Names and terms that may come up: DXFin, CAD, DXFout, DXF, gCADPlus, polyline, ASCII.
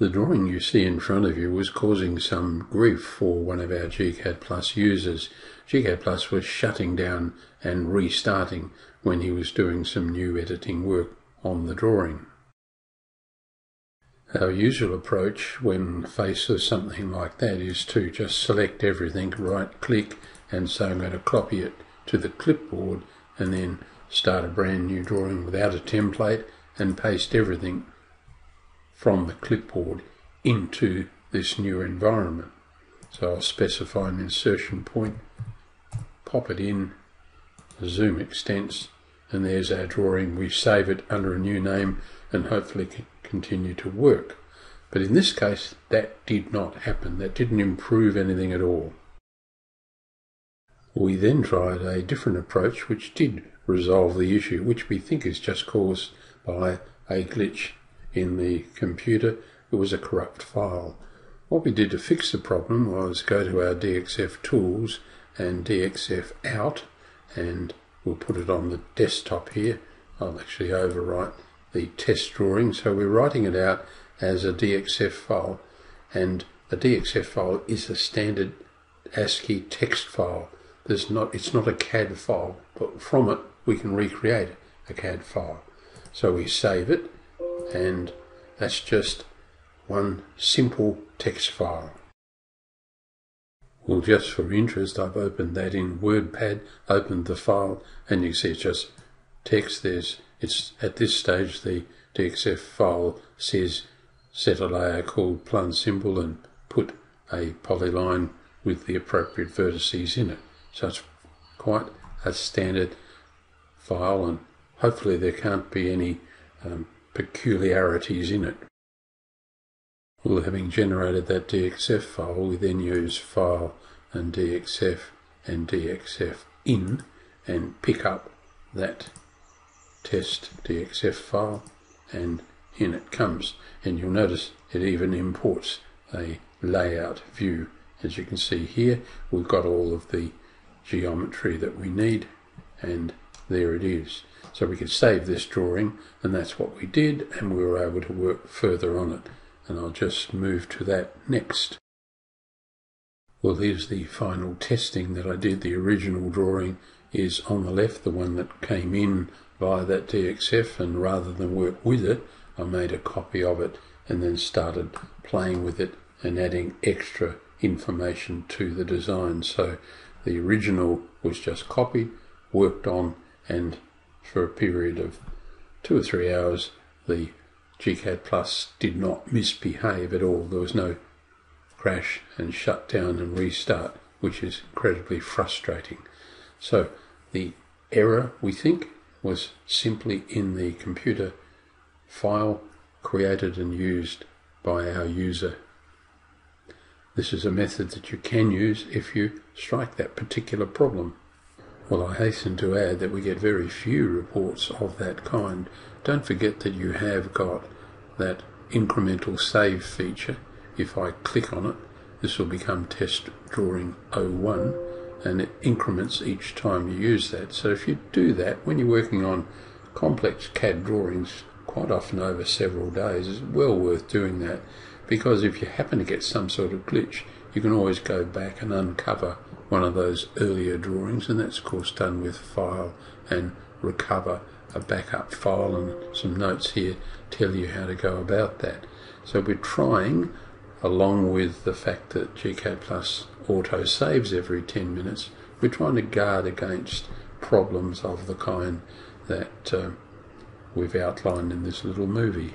The drawing you see in front of you was causing some grief for one of our gCADPlus users. gCADPlus was shutting down and restarting when he was doing some new editing work on the drawing. Our usual approach when faced with something like that is to just select everything, right-click, and so I'm going to copy it to the clipboard and then start a brand new drawing without a template and paste everything from the clipboard into this new environment. So I'll specify an insertion point, pop it in, zoom extents, and there's our drawing. We save it under a new name and hopefully continue to work. But in this case, that did not happen. That didn't improve anything at all. We then tried a different approach which did resolve the issue, which we think is just caused by a glitch in the computer. It was a corrupt file. What we did to fix the problem was go to our DXF tools and DXFout, and we'll put it on the desktop here. I'll actually overwrite the test drawing, so we're writing it out as a DXF file, and a DXF file is a standard ASCII text file. It's not a CAD file, but from it we can recreate a CAD file. So we save it, and that's just one simple text file. Well, just for interest, I've opened that in WordPad, opened the file, and you see it's just text. It's at this stage the DXF file says set a layer called plun symbol and put a polyline with the appropriate vertices in it. So it's quite a standard file, and hopefully there can't be any peculiarities in it. Well, having generated that DXF file, we then use file and DXFin and pick up that test DXF file, and in it comes. And you'll notice it even imports a layout view. As you can see here, we've got all of the geometry that we need, and there it is. So we could save this drawing, and that's what we did, and we were able to work further on it. And I'll just move to that next. Well, here's the final testing that I did. The original drawing is on the left, the one that came in via that DXF, and rather than work with it, I made a copy of it and then started playing with it and adding extra information to the design. So the original was just copied, worked on, and for a period of 2 or 3 hours the gCADPlus did not misbehave at all. There was no crash and shutdown and restart, which is incredibly frustrating. So the error, we think, was simply in the computer file created and used by our user. This is a method that you can use if you strike that particular problem. Well, I hasten to add that we get very few reports of that kind. Don't forget that you have got that incremental save feature. If I click on it, this will become test drawing 01, and it increments each time you use that. So if you do that, when you're working on complex CAD drawings, quite often over several days, it's well worth doing that, because if you happen to get some sort of glitch, you can always go back and uncover one of those earlier drawings, and that's of course done with file and recover, a backup file, and some notes here tell you how to go about that. So we're trying, along with the fact that gCADPlus auto saves every 10 minutes, we're trying to guard against problems of the kind that we've outlined in this little movie.